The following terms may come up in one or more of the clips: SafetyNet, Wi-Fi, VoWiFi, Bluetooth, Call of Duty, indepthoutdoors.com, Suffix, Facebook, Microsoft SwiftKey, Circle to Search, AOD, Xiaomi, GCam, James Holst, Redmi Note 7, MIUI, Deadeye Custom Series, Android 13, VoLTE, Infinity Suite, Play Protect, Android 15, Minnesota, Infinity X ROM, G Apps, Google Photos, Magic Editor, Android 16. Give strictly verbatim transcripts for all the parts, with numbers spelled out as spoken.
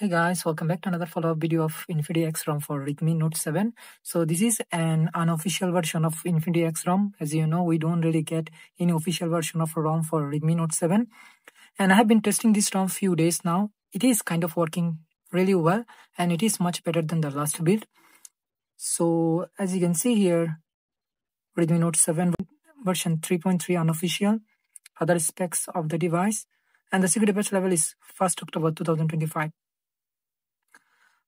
Hey guys, welcome back to another follow-up video of Infinity X ROM for Redmi Note seven. So this is an unofficial version of Infinity X ROM. As you know, we don't really get any official version of ROM for Redmi Note seven. And I have been testing this ROM few days now. It is kind of working really well and it is much better than the last build. So as you can see here, Redmi Note seven version three point three unofficial, other specs of the device, and the security patch level is first October two thousand twenty-five.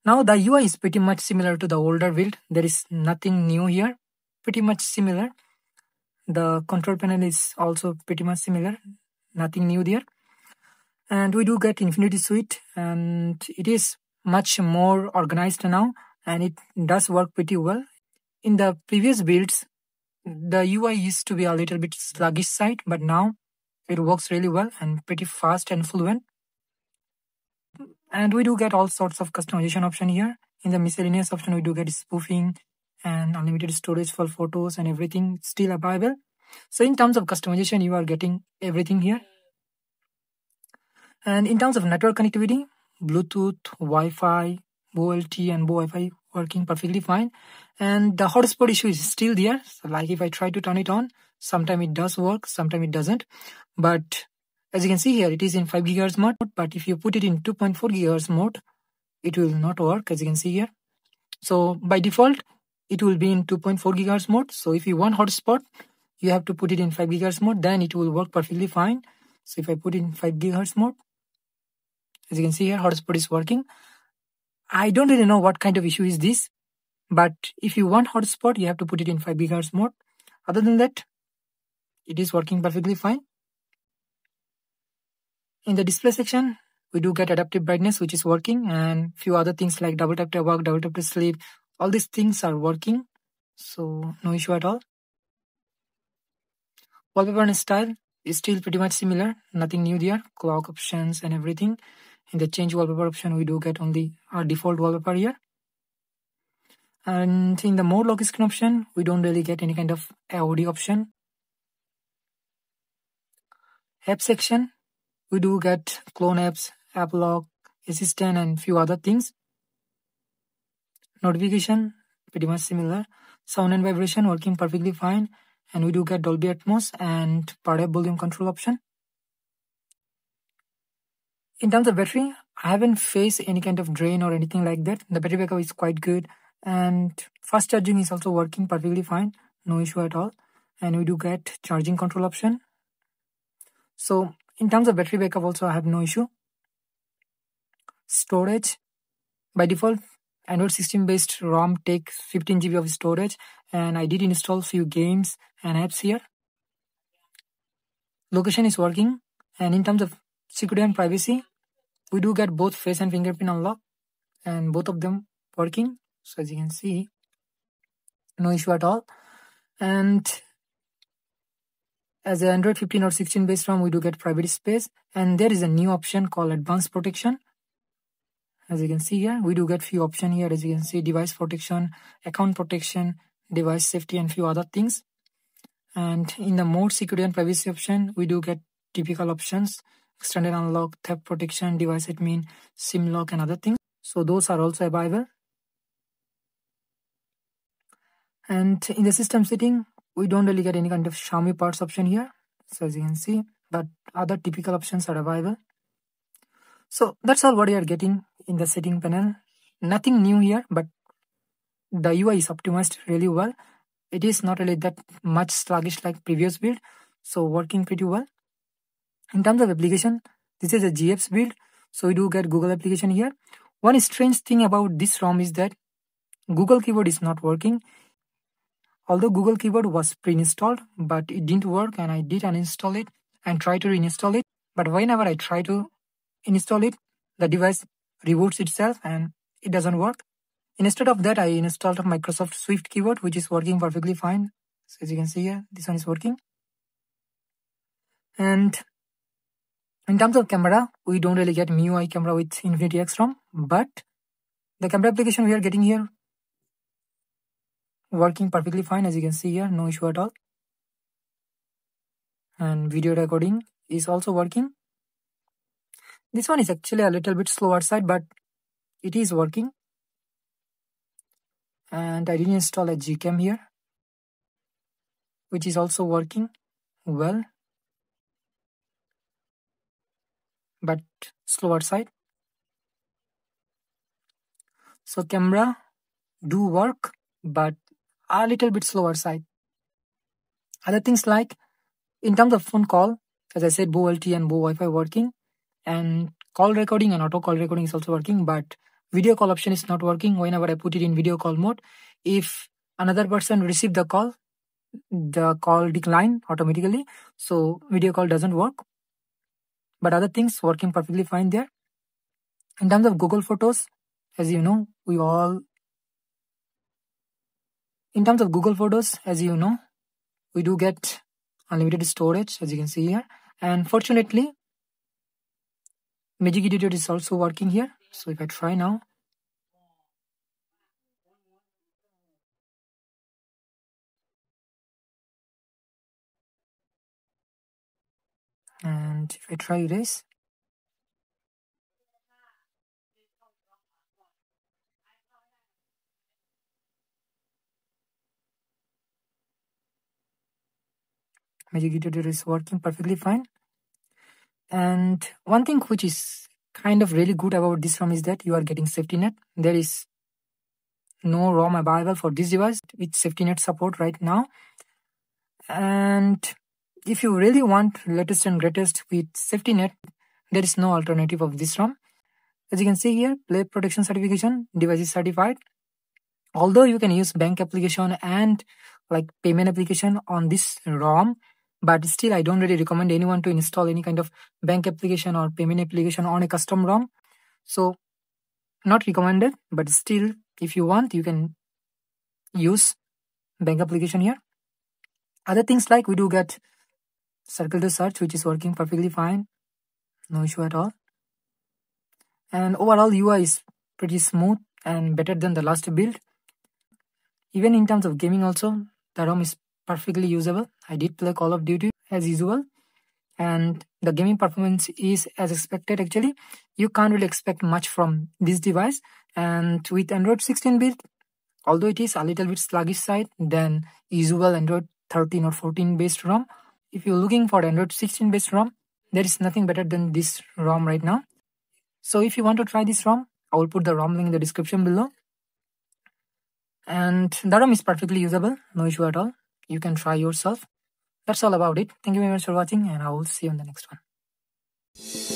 Now the U I is pretty much similar to the older build. There is nothing new here. Pretty much similar. The control panel is also pretty much similar. Nothing new there. And we do get Infinity Suite, and it is much more organized now, and it does work pretty well. In the previous builds, the U I used to be a little bit sluggish side, but now it works really well and pretty fast and fluent. And we do get all sorts of customization option here. In the miscellaneous option, we do get spoofing and unlimited storage for photos and everything still available. So in terms of customization, you are getting everything here. And in terms of network connectivity, Bluetooth, Wi-Fi, VoLTE and VoWiFi working perfectly fine. And the hotspot issue is still there. So like if I try to turn it on, sometimes it does work, sometimes it doesn't. But as you can see here, it is in five gigahertz mode, but if you put it in two point four gigahertz mode, it will not work, as you can see here. So by default, it will be in two point four gigahertz mode. So if you want hotspot, you have to put it in five gigahertz mode, then it will work perfectly fine. So if I put it in five gigahertz mode, as you can see here, hotspot is working. I don't really know what kind of issue is this, but if you want hotspot, you have to put it in five gigahertz mode. Other than that, it is working perfectly fine. In the display section, we do get adaptive brightness, which is working, and few other things like double tap to work, double tap to sleep. All these things are working, so no issue at all. Wallpaper and style is still pretty much similar, nothing new there. Clock options and everything. In the change wallpaper option, we do get only our default wallpaper here. And in the mode lock screen option, we don't really get any kind of A O D option. App section, we do get clone apps, app lock, assistant and few other things. Notification, pretty much similar. Sound and vibration working perfectly fine. And we do get Dolby Atmos and part app volume control option. In terms of battery, I haven't faced any kind of drain or anything like that. The battery backup is quite good. And fast charging is also working perfectly fine. No issue at all. And we do get charging control option. So in terms of battery backup also, I have no issue. Storage, by default, Android sixteen based ROM takes fifteen gigabytes of storage, and I did install few games and apps here. Location is working, and in terms of security and privacy, we do get both face and fingerprint unlock, and both of them working. So as you can see, no issue at all. And as an Android fifteen or sixteen based ROM, we do get private space, and there is a new option called Advanced Protection. As you can see here, we do get few options here. As you can see, device protection, account protection, device safety, and few other things. And in the mode security and privacy option, we do get typical options: extended unlock, theft protection, device admin, SIM lock, and other things. So those are also available. And in the system setting, we don't really get any kind of Xiaomi parts option here. So as you can see, but other typical options are available. So that's all what you are getting in the setting panel. Nothing new here, but the U I is optimized really well. It is not really that much sluggish like previous build. So working pretty well. In terms of application, this is a G Apps build. So we do get Google application here. One strange thing about this ROM is that Google Keyboard is not working. Although Google Keyboard was pre-installed, but it didn't work, and I did uninstall it and try to reinstall it. But whenever I try to install it, the device reboots itself and it doesn't work. Instead of that, I installed Microsoft Swift Keyboard, which is working perfectly fine. So as you can see here, this one is working. And in terms of camera, we don't really get M I U I camera with Infinity X ROM, but the camera application we are getting here working perfectly fine. As you can see here, no issue at all. And video recording is also working. This one is actually a little bit slower side, but it is working. And I didn't install a GCam here, which is also working well, but slower side. So camera do work, but a little bit slower side. Other things like in terms of phone call, as I said, VoLTE and VoWiFi working, and call recording and auto call recording is also working, but video call option is not working. Whenever I put it in video call mode, if another person receives the call, the call decline automatically. So video call doesn't work. But other things working perfectly fine there. In terms of Google Photos, as you know, we all in terms of Google Photos, as you know, we do get unlimited storage, as you can see here. And fortunately, Magic Editor is also working here. So if I try now, and if I try erase, Magic Editor is working perfectly fine. And one thing which is kind of really good about this ROM is that you are getting SafetyNet. There is no ROM available for this device with SafetyNet support right now. And if you really want latest and greatest with SafetyNet, there is no alternative of this ROM. As you can see here, Play Protection certification, device is certified. Although you can use bank application and like payment application on this ROM, but still I don't really recommend anyone to install any kind of bank application or payment application on a custom ROM. So not recommended, but still if you want, you can use bank application here. Other things like we do get Circle to Search, which is working perfectly fine, no issue at all. And overall U I is pretty smooth and better than the last build. Even in terms of gaming also, the ROM is perfectly usable. I did play Call of Duty as usual, and the gaming performance is as expected. Actually, you can't really expect much from this device. And with Android sixteen build, although it is a little bit sluggish side than usual Android thirteen or fourteen based ROM, if you're looking for Android sixteen based ROM, there is nothing better than this ROM right now. So if you want to try this ROM, I will put the ROM link in the description below. And the ROM is perfectly usable, no issue at all. You can try yourself. That's all about it. Thank you very much for watching, and I will see you in the next one.